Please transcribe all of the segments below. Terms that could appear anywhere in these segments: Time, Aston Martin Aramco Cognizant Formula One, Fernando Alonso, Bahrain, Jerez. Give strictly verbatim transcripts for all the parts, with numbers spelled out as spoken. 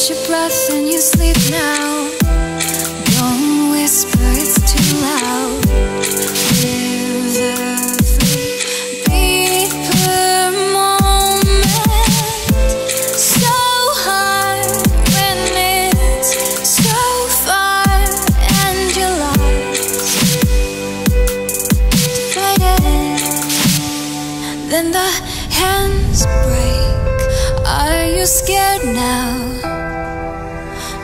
catch your breath when you sleep now. Don't whisper, it's too loud. Live every beat per moment. So hard when it's so far and you're lost, divided. Then the hands break. Are you scared now?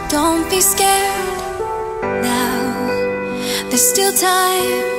Don't be scared now. There's still time.